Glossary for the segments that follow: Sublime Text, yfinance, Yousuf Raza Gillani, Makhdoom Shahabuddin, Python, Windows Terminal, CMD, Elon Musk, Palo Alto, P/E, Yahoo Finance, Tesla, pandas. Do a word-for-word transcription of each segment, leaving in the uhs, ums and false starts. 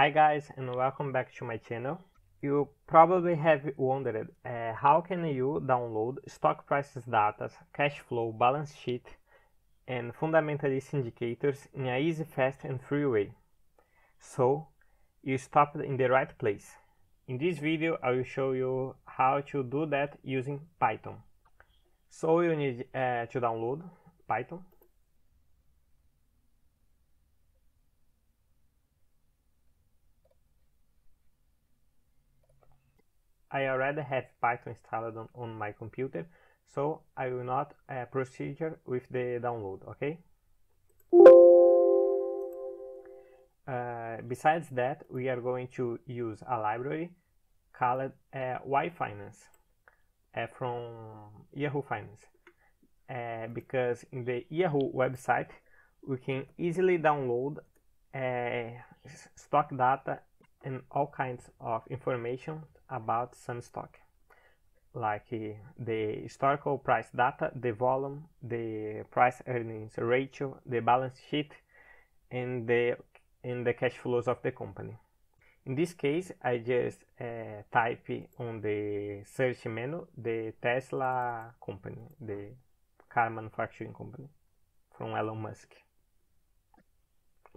Hi guys, and welcome back to my channel. You probably have wondered uh, how can you download stock prices data, cash flow, balance sheet and fundamentalist indicators in an easy, fast and free way. So you stopped in the right place. In this video I will show you how to do that using Python. So you need uh, to download Python. I already have Python installed on, on my computer, so I will not uh, proceed with the download, okay? Uh, besides that, we are going to use a library called uh, yfinance uh, from Yahoo Finance, uh, because in the Yahoo website we can easily download uh, stock data and all kinds of information about some stock, like uh, the historical price data, the volume, the price earnings ratio, the balance sheet and the and the cash flows of the company. In this case I just uh, type on the search menu the Tesla company, the car manufacturing company from Elon Musk.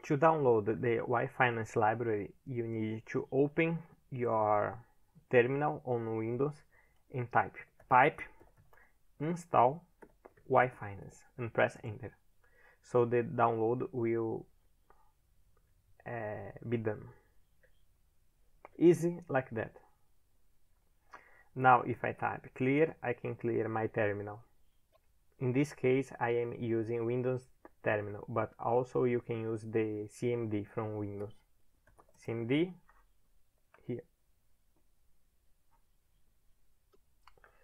To download the yfinance library you need to open your terminal on Windows and type pipe install yfinance and press enter. So the download will uh, be done. Easy like that. Now if I type clear, I can clear my terminal. In this case I am using Windows Terminal, but also you can use the C M D from Windows. C M D here.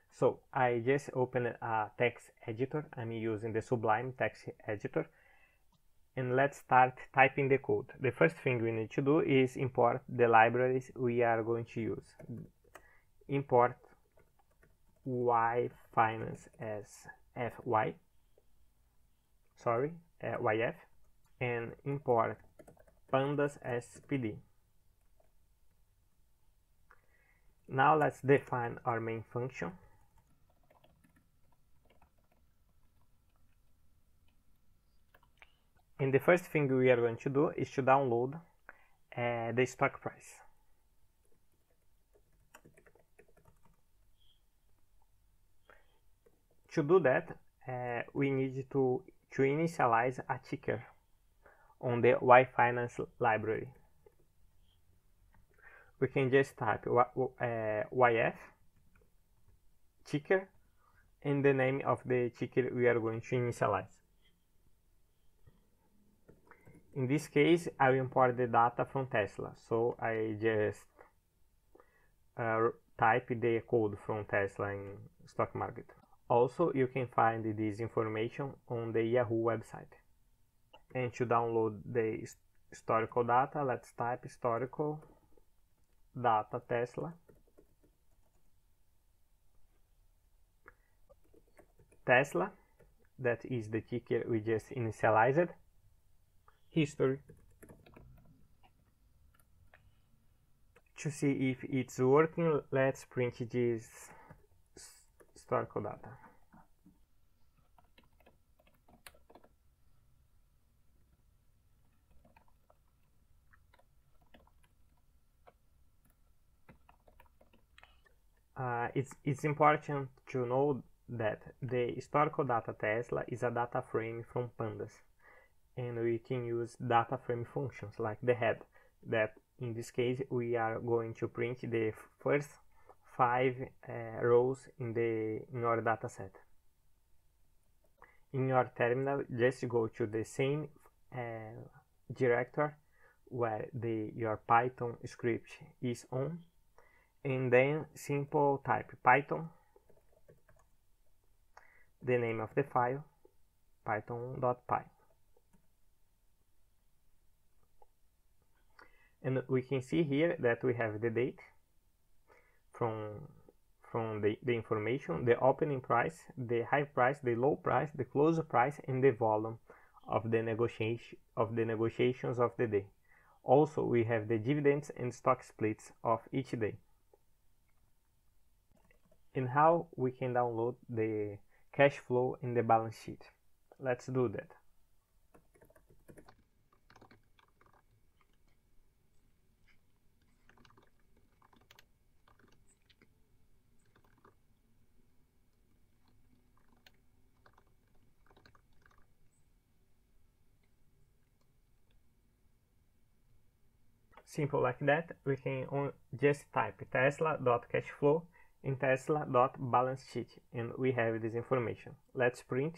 So I just opened a text editor. I'm using the Sublime Text editor, and let's start typing the code. The first thing we need to do is import the libraries we are going to use. Import yfinance as fy, sorry, uh, yf, and import pandas as pd. Now let's define our main function. And the first thing we are going to do is to download uh, the stock price. To do that, uh, we need to, to initialize a ticker on the yfinance library. We can just type y, uh, yf ticker and the name of the ticker we are going to initialize. In this case, I will import the data from Tesla. So I just uh, type the code from Tesla in stock market. Also, you can find this information on the Yahoo website. And to download the historical data, let's type historical data Tesla. Tesla, that is the ticker we just initialized. History. To see if it's working, let's print this historical data. Uh, it's, it's important to know that the historical data Tesla is a data frame from pandas, and we can use data frame functions like the head, that in this case we are going to print the first five uh, rows in the in your data set. In your terminal, just go to the same uh, directory where the your Python script is on, and then simple type Python, the name of the file, python dot p y. And we can see here that we have the date from, from the, the information, the opening price, the high price, the low price, the close price, and the volume of the, negotiation, of the negotiations of the day. Also, we have the dividends and stock splits of each day. And how we can download the cash flow in the balance sheet. Let's do that. Simple like that, we can just type tesla.cashflow and tesla.balancesheet and we have this information. Let's print.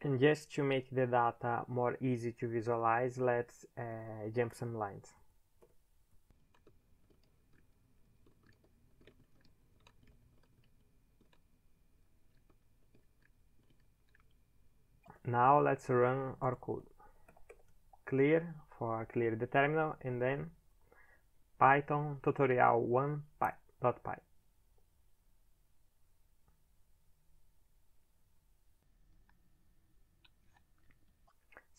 And just to make the data more easy to visualize, let's uh, jump some lines. Now let's run our code. Clear for clear the terminal and then Python tutorial one dot py.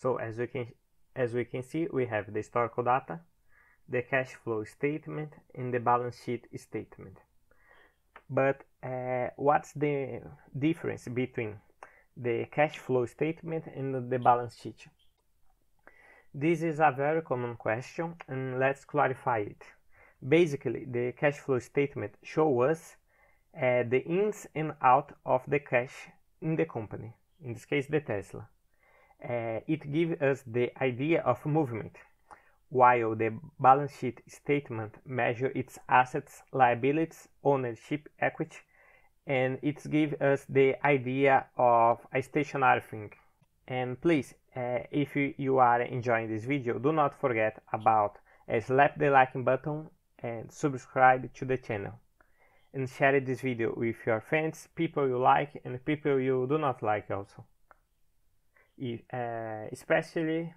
So as we can as we can see, we have the historical data, the cash flow statement, and the balance sheet statement. But uh, what's the difference between the cash flow statement and the balance sheet? This is a very common question and let's clarify it. Basically, the cash flow statement shows us uh, the ins and out of the cash in the company, in this case the Tesla. Uh, it gives us the idea of movement, while the balance sheet statement measures its assets, liabilities, ownership, equity, and it gives us the idea of a stationary thing. And please, uh, if you, you are enjoying this video, do not forget about uh, slap the like button and subscribe to the channel. And share this video with your friends, people you like and people you do not like also. If, uh, especially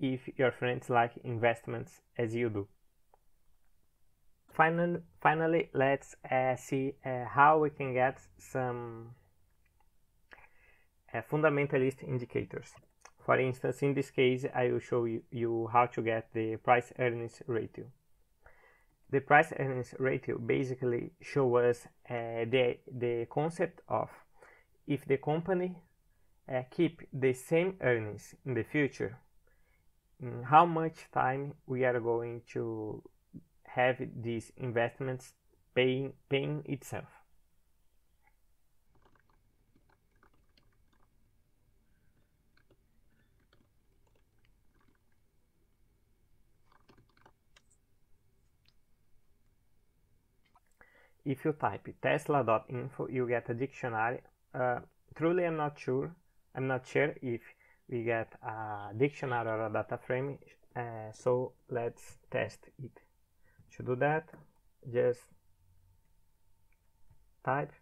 if your friends like investments as you do. Finally, finally let's uh, see uh, how we can get some uh, fundamentalist indicators. For instance, in this case, I will show you, you how to get the price earnings ratio. The price earnings ratio basically shows us uh, the, the concept of if the company uh, keep the same earnings in the future, in how much time we are going to have these investments paying, paying itself. If you type tesla.info, you get a dictionary. Uh, truly, I'm not sure. I'm not sure if we get a dictionary or a data frame. Uh, so let's test it. To do that, just type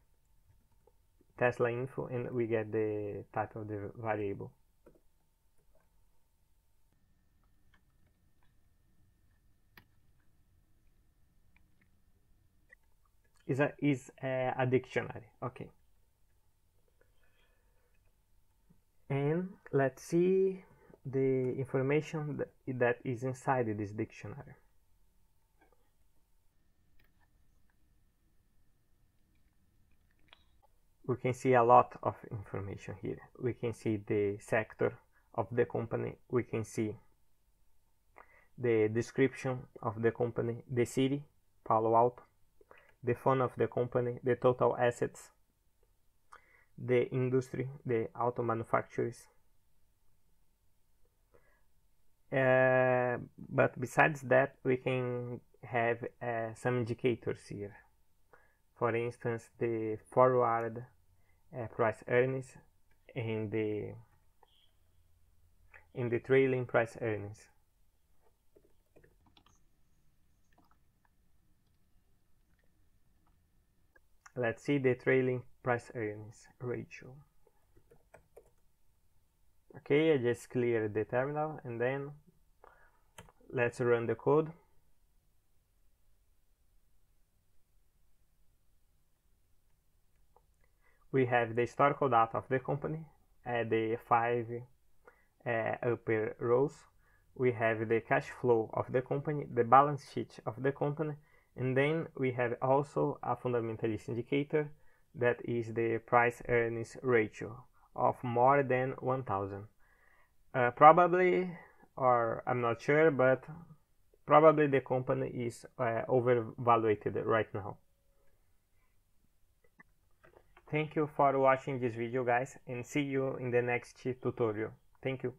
Tesla info and we get the type of the variable. Is a is a, a dictionary, okay. And let's see the information that, that is inside this dictionary. We can see a lot of information here. We can see the sector of the company, we can see the description of the company, the city, Palo Alto, the fund of the company, the total assets, the industry, the auto manufacturers. Uh, but besides that, we can have uh, some indicators here. For instance, the forward Uh, price earnings and the in the trailing price earnings. Let's see the trailing price earnings ratio. Okay, I just cleared the terminal and then let's run the code. we have the historical data of the company, uh, the five uh, upper rows. We have the cash flow of the company, the balance sheet of the company, and then we have also a fundamentalist indicator that is the price earnings ratio of more than one thousand. Uh, probably, or I'm not sure, but probably the company is uh, overvaluated right now. Thank you for watching this video, guys, and see you in the next tutorial. Thank you.